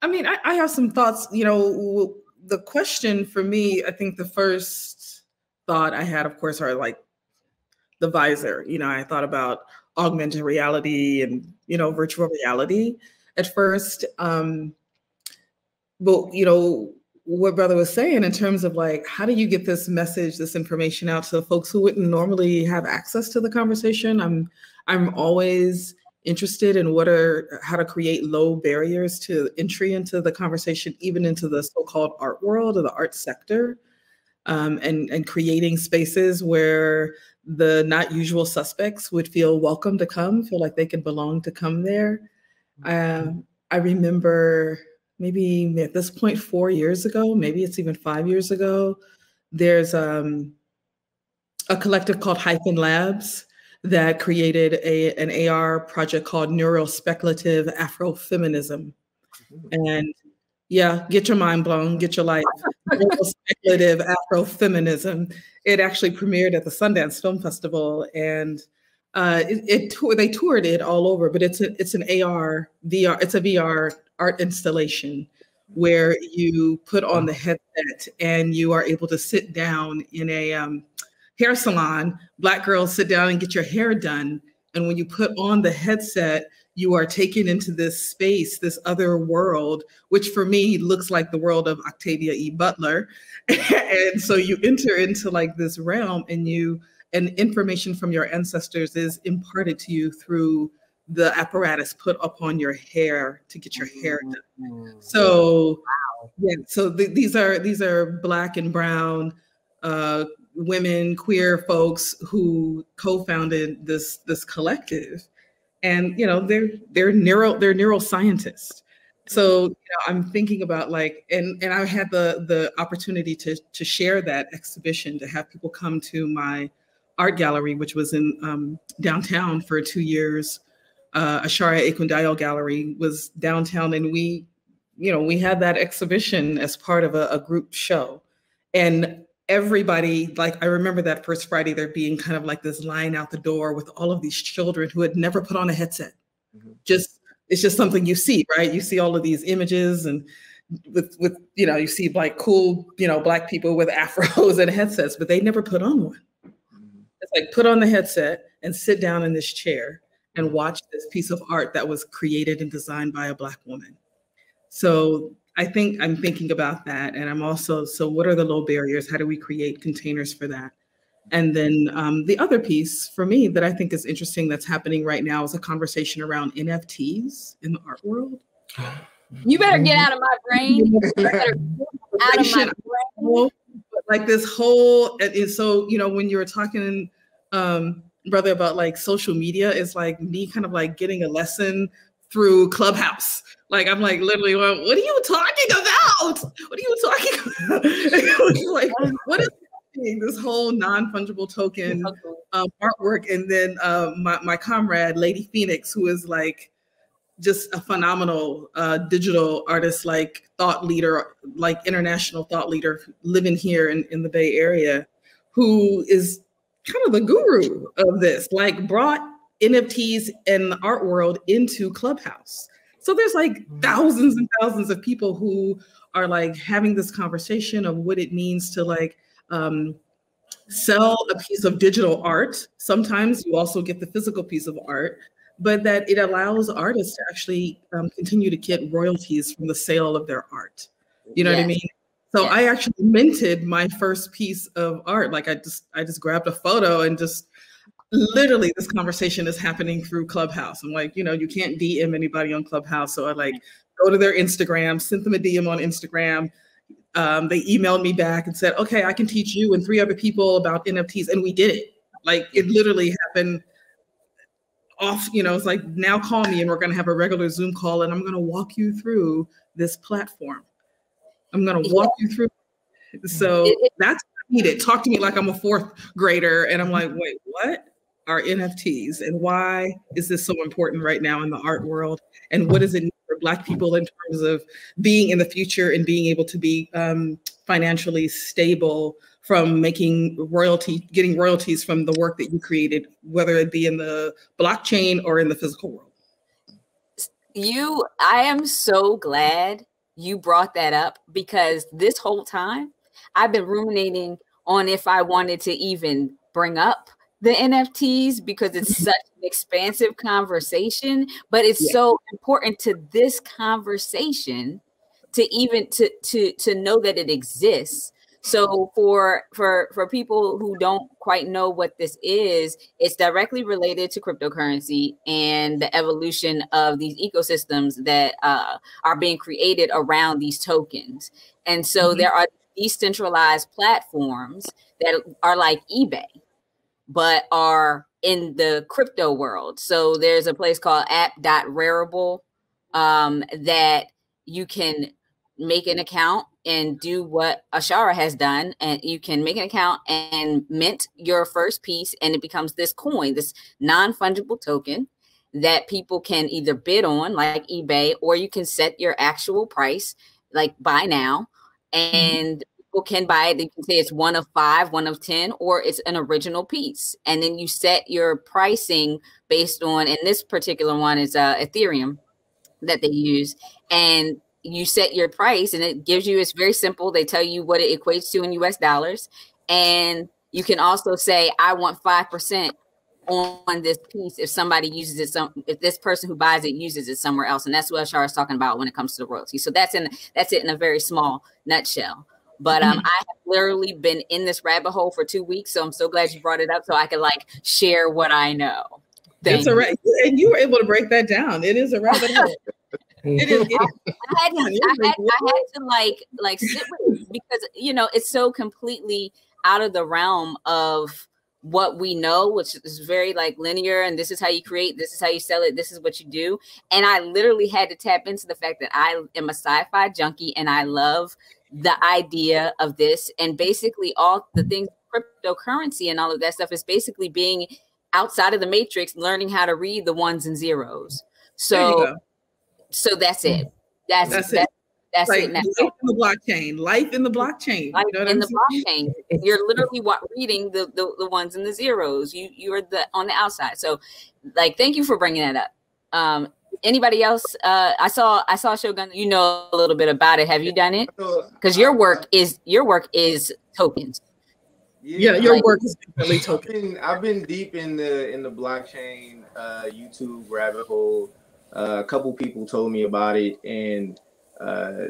I mean, I, I have some thoughts. You know, the question for me, I think the first thought I had, of course, are like the visor. You know, I thought about augmented reality and, you know, virtual reality at first. Um, but, you know, what brother was saying in terms of like, how do you get this message, this information out to the folks who wouldn't normally have access to the conversation? I'm, I'm always interested in what are, how to create low barriers to entry into the conversation, even into the so-called art world or the art sector. Um, and, and creating spaces where the not usual suspects would feel welcome to come, feel like they could belong to come there. Um, I remember maybe at this point four years ago, maybe it's even five years ago, there's um, a collective called Hyphen Labs that created a, an A R project called Neural Speculative Afrofeminism. And yeah, get your mind blown, get your life. Speculative Afrofeminism. It actually premiered at the Sundance Film Festival, and uh, it, it they toured it all over. But it's a, it's an A R V R it's a V R art installation where you put on the headset and you are able to sit down in a um, hair salon. Black girls sit down and get your hair done, and when you put on the headset, you are taken into this space, this other world, which for me looks like the world of Octavia E. Butler. And so you enter into like this realm, and you, and information from your ancestors is imparted to you through the apparatus put upon your hair to get your hair done. So, yeah, so th these are these are Black and brown uh, women, queer folks who co-founded this this collective. And you know, they're they're neural they're neuroscientists. So you know, I'm thinking about like, and and I had the the opportunity to to share that exhibition, to have people come to my art gallery, which was in um, downtown for two years. Uh, Ashara Ekundayo Gallery was downtown, and we, you know, we had that exhibition as part of a, a group show, and everybody, like, I remember that first Friday, there being kind of like this line out the door with all of these children who had never put on a headset. Mm-hmm. Just, it's just something you see, right? You see all of these images, and with, with, you know, you see like cool, you know, Black people with afros and headsets, but they never put on one. It's like, put on the headset and sit down in this chair and watch this piece of art that was created and designed by a Black woman. So I think I'm thinking about that. And I'm also, so what are the low barriers? How do we create containers for that? And then um, the other piece for me that I think is interesting that's happening right now is a conversation around N F Ts in the art world. You better get out of my brain. You better get out of my brain. Like this whole, and so, you know, when you were talking, um, brother, about like social media, it's like me kind of like getting a lesson through Clubhouse. Like, I'm like, literally, well, what are you talking about? What are you talking about? Like, what is this whole non-fungible token um, artwork? And then uh, my, my comrade, Lady Phoenix, who is like, just a phenomenal uh, digital artist, like thought leader, like international thought leader living here in, in the Bay Area, who is kind of the guru of this, like brought N F Ts and the art world into Clubhouse. So there's like thousands and thousands of people who are like having this conversation of what it means to like um, sell a piece of digital art. Sometimes you also get the physical piece of art, but that it allows artists to actually um, continue to get royalties from the sale of their art. You know yes. what I mean? So yes. I actually minted my first piece of art. Like I just, I just grabbed a photo and just literally this conversation is happening through Clubhouse. I'm like, you know, you can't D M anybody on Clubhouse. So I like go to their Instagram, sent them a D M on Instagram. Um, they emailed me back and said, okay, I can teach you and three other people about N F Ts. And we did it. Like it literally happened off, you know, it's like, now call me and we're going to have a regular Zoom call and I'm going to walk you through this platform. I'm going to walk you through. So it, it, that's what I needed. Talk to me like I'm a fourth grader. And I'm like, wait, what are N F Ts? And why is this so important right now in the art world? And what does it mean for Black people in terms of being in the future and being able to be um, financially stable from making royalty, getting royalties from the work that you created, whether it be in the blockchain or in the physical world? You, I am so glad you brought that up because this whole time I've been ruminating on if I wanted to even bring up the N F Ts because it's such an expansive conversation, but it's yeah. so important to this conversation to even to, to, to know that it exists. So for for for people who don't quite know what this is, it's directly related to cryptocurrency and the evolution of these ecosystems that uh, are being created around these tokens. And so mm-hmm. there are decentralized platforms that are like eBay, but are in the crypto world. So there's a place called app dot rareable um, that you can make an account and do what Ashara has done. And you can make an account and mint your first piece and it becomes this coin, this non-fungible token that people can either bid on like eBay, or you can set your actual price like buy now and mm-hmm. people can buy it. They can say it's one of five, one of ten, or it's an original piece. And then you set your pricing based on, and this particular one is uh, Ethereum that they use. And you set your price and it gives you, it's very simple. They tell you what it equates to in U S dollars. And you can also say, I want five percent on this piece. If somebody uses it, some, if this person who buys it uses it somewhere else. And that's what Ashara is talking about when it comes to the royalty. So that's in, that's it in a very small nutshell, but um, mm-hmm. I have literally been in this rabbit hole for two weeks. So I'm so glad you brought it up so I could like share what I know. Thank it's a rabbit, and you were able to break that down. It is a rabbit hole. It is, it is. I, had to, I, had, I had to like like sit with it because you know it's so completely out of the realm of what we know, which is very like linear and this is how you create, this is how you sell it, this is what you do. And I literally had to tap into the fact that I am a sci-fi junkie and I love the idea of this, and basically all the things, cryptocurrency and all of that stuff is basically being outside of the matrix, learning how to read the ones and zeros. So So that's it. That's that's it. That's, that's like, it. Now. Life in the blockchain. Life in the blockchain. Life you know in the saying? blockchain. You're literally what, reading the, the the ones and the zeros. You you are the on the outside. So, like, thank you for bringing that up. Um, anybody else? Uh, I saw I saw Shogun. You know a little bit about it. Have you done it? Because your work is your work is tokens. Yeah, yeah, your work is definitely token. I've been, I've been deep in the in the blockchain uh, YouTube rabbit hole. Uh, a couple people told me about it, and uh,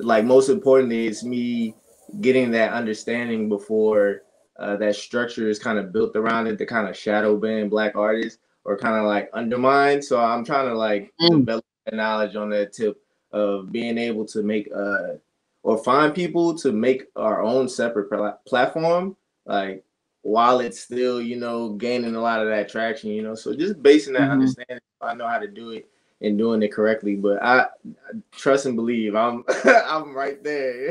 like most importantly, it's me getting that understanding before uh, that structure is kind of built around it to kind of shadow ban Black artists or kind of like undermine. So I'm trying to like mm. develop the knowledge on that tip of being able to make uh, or find people to make our own separate pl- platform. Like while it's still, you know, gaining a lot of that traction, you know, so just basing that mm-hmm. understanding, I know how to do it and doing it correctly. But I, I trust and believe I'm I'm right there.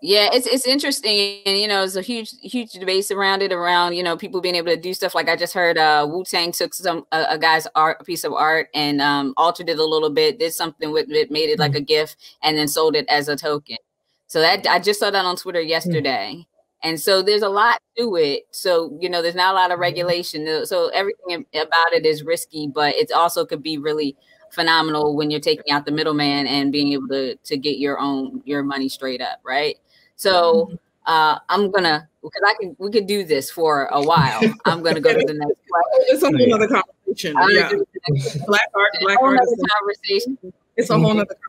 Yeah, it's it's interesting, and you know, it's a huge huge debate around it, around, you know, people being able to do stuff. Like I just heard uh, Wu-Tang took some a, a guy's art, a piece of art, and um, altered it a little bit, did something with it, made it like a GIF, and then sold it as a token. So that I just saw that on Twitter yesterday. And so there's a lot to it. So, you know, there's not a lot of regulation. So everything about it is risky, but it also could be really phenomenal when you're taking out the middleman and being able to, to get your own, your money straight up. Right. So uh, I'm going to, because I can, we could do this for a while. I'm going to go to the next question. It's something another conversation. Yeah. Black art, Black artists. Conversation. It's a whole nother conversation.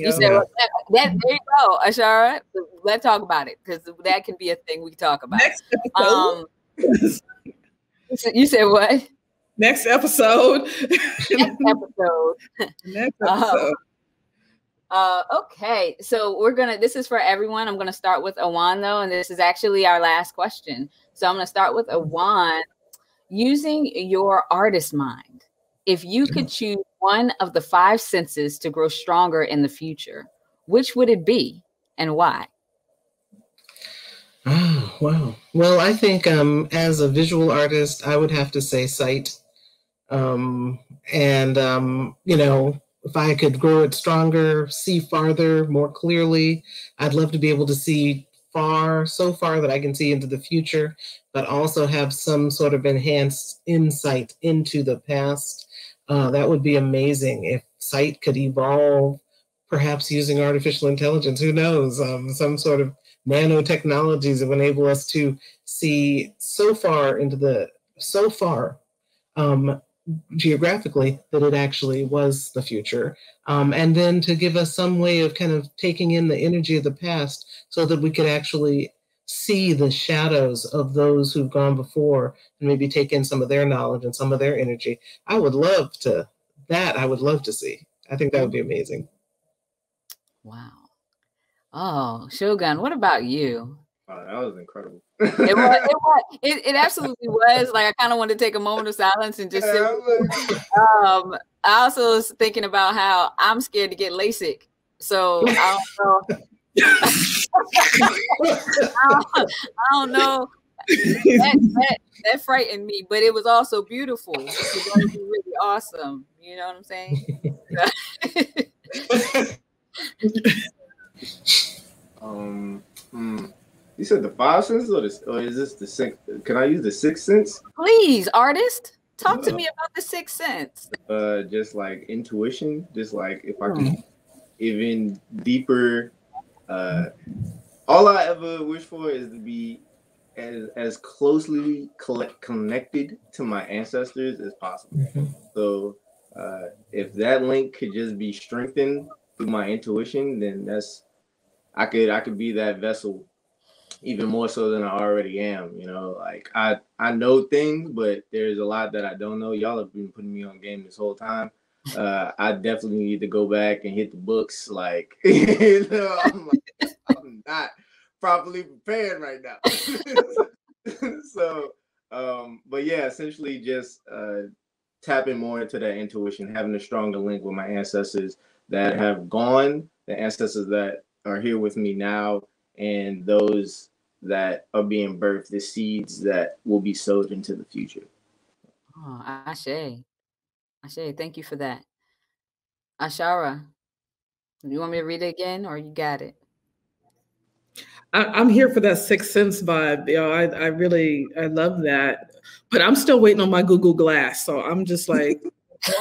You said, well, that, that, there you go, Ashara. Let's talk about it, because that can be a thing we talk about. Next episode. Um, you said what? Next episode. Next episode. Next episode. Uh, uh, okay, so we're going to, this is for everyone. I'm going to start with Ajuan, though, and this is actually our last question. So I'm going to start with Ajuan. Using your artist mind, if you could choose one of the five senses to grow stronger in the future, which would it be and why? Oh, wow. Well, I think um, as a visual artist, I would have to say sight. Um, and, um, you know, if I could grow it stronger, see farther, more clearly, I'd love to be able to see far, so far that I can see into the future, but also have some sort of enhanced insight into the past. Uh, that would be amazing if sight could evolve, perhaps using artificial intelligence, who knows, um, some sort of nanotechnologies that would enable us to see so far into the, so far um, geographically that it actually was the future. Um, and then to give us some way of kind of taking in the energy of the past so that we could actually see the shadows of those who've gone before and maybe take in some of their knowledge and some of their energy. I would love to, that I would love to see. I think that would be amazing. Wow. Oh, Shogun, what about you? Oh, that was incredible. It was, it was, it, it absolutely was. Like, I kind of wanted to take a moment of silence and just, yeah, sit. um, I also was thinking about how I'm scared to get LASIK. So I don't know. I, don't, I don't know. That, that, that frightened me, but it was also beautiful. It was really awesome. You know what I'm saying? um, mm, you said the five senses, or, the, or is this the sixth? Can I use the sixth sense? Please, artist, talk uh, to me about the sixth sense. Uh, just like intuition, just like if I can, even deeper. Uh, all I ever wish for is to be as as closely collect, connected to my ancestors as possible. Mm-hmm. So uh, if that link could just be strengthened through my intuition, then that's I could I could be that vessel even more so than I already am. You know, like I I know things, but there's a lot that I don't know. Y'all have been putting me on game this whole time. Uh, I definitely need to go back and hit the books. Like, you know, I'm, like I'm not properly prepared right now. So, um, but yeah, essentially just uh, tapping more into that intuition, having a stronger link with my ancestors that have gone, the ancestors that are here with me now, and those that are being birthed, the seeds that will be sowed into the future. Oh, I see. Ashe, thank you for that. Ashara, you want me to read it again, or you got it? I, I'm here for that sixth sense vibe. You know, I, I really, I love that. But I'm still waiting on my Google Glass. So I'm just like,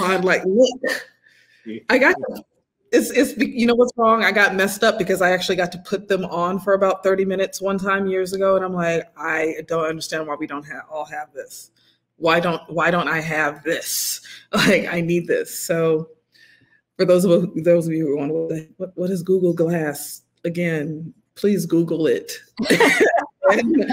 I'm like, look, I got It's, it's, you know what's wrong? I got messed up because I actually got to put them on for about thirty minutes one time years ago. And I'm like, I don't understand why we don't have, all have this. Why don't, why don't I have this? Like, I need this. So for those of, those of you who wonder, what, what is Google Glass? Again, please Google it. and,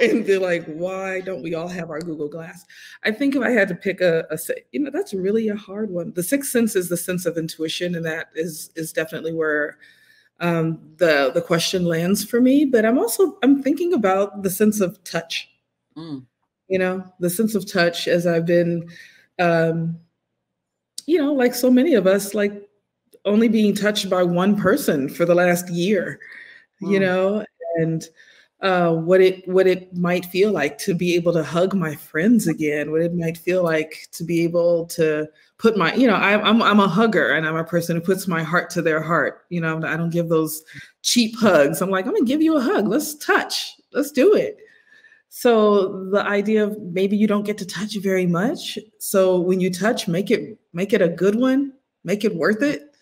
and they're like, why don't we all have our Google Glass? I think if I had to pick a, a, you know, that's really a hard one. The sixth sense is the sense of intuition, and that is is definitely where um, the the question lands for me. But I'm also I'm thinking about the sense of touch. Mm. You know, the sense of touch as I've been, um, you know, like so many of us, like only being touched by one person for the last year. Mm. You know, and. Uh, what it what it might feel like to be able to hug my friends again, what it might feel like to be able to put my, you know, I, I'm, I'm a hugger and I'm a person who puts my heart to their heart. You know, I don't give those cheap hugs. I'm like, I'm gonna give you a hug. Let's touch, let's do it. So the idea of maybe you don't get to touch very much. So when you touch, make it, make it a good one, make it worth it.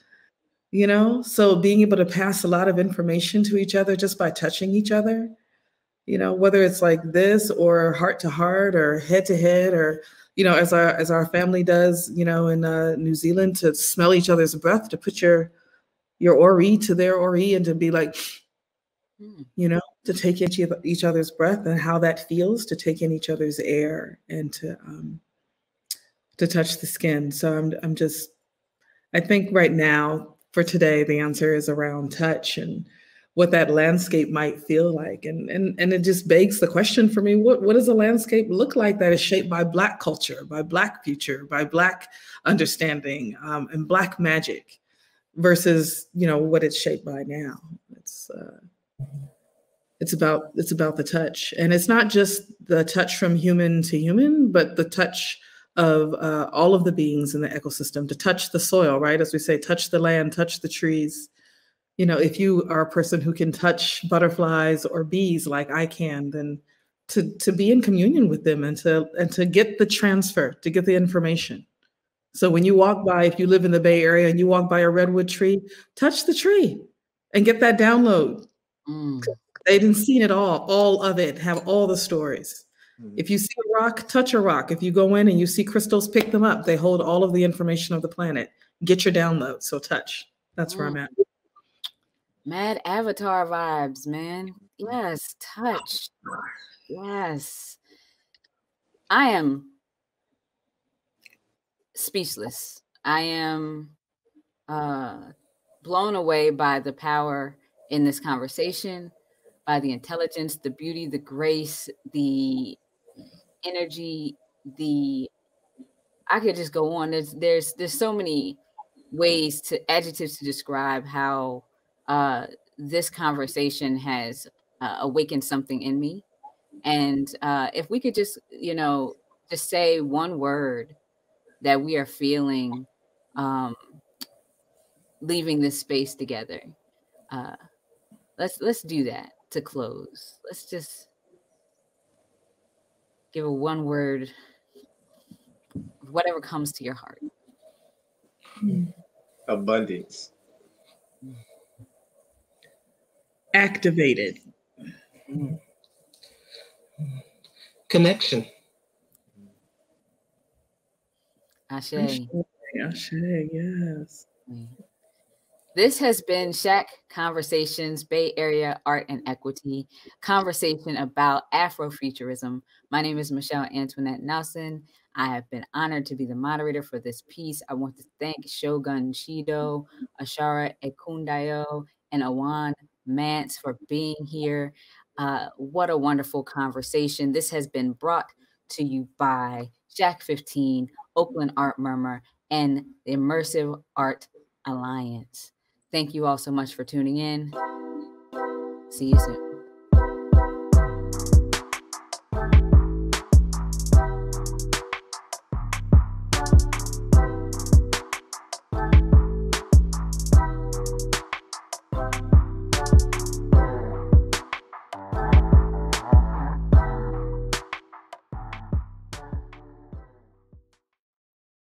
You know, so being able to pass a lot of information to each other just by touching each other. You know, whether it's like this or heart to heart or head to head or, you know, as our as our family does, you know, in uh, New Zealand, to smell each other's breath, to put your your ori to their ori and to be like, you know, to take each, each other's breath and how that feels, to take in each other's air and to um, to touch the skin. So I'm, I'm just, I think right now for today, the answer is around touch and what that landscape might feel like. And, and, and it just begs the question for me, what, what does a landscape look like that is shaped by Black culture, by Black future, by Black understanding um, and Black magic versus, you know, what it's shaped by now? It's, uh, it's, about, it's about the touch. And it's not just the touch from human to human, but the touch of uh, all of the beings in the ecosystem, to touch the soil, right? As we say, touch the land, touch the trees. You know, if you are a person who can touch butterflies or bees like I can, then to, to be in communion with them and to, and to get the transfer, to get the information. So when you walk by, if you live in the Bay Area and you walk by a redwood tree, touch the tree and get that download. Mm. They didn't see it all, all of it, have all the stories. Mm. If you see a rock, touch a rock. If you go in and you see crystals, pick them up. They hold all of the information of the planet. Get your download, so touch. That's mm. where I'm at. Mad Avatar vibes, man. Yes, touch. Yes. I am speechless. I am uh, blown away by the power in this conversation, by the intelligence, the beauty, the grace, the energy, the, I could just go on. There's, there's, there's so many ways to, adjectives to describe how Uh, this conversation has uh, awakened something in me. And uh, if we could just, you know, just say one word that we are feeling um, leaving this space together. Uh, let's, let's do that to close. Let's just give a one word, whatever comes to your heart. Abundance. Activated. Connection. Ashe. Ashe, yes. This has been Shack Conversations, Bay Area Art and Equity, conversation about Afrofuturism. My name is Michelle Antoinette Nelson. I have been honored to be the moderator for this piece. I want to thank Shogun Shido, Ashara Ekundayo, and Ajuan Mance for being here. Uh, what a wonderful conversation. This has been brought to you by Shack fifteen, Oakland Art Murmur, and the Immersive Art Alliance. Thank you all so much for tuning in. See you soon.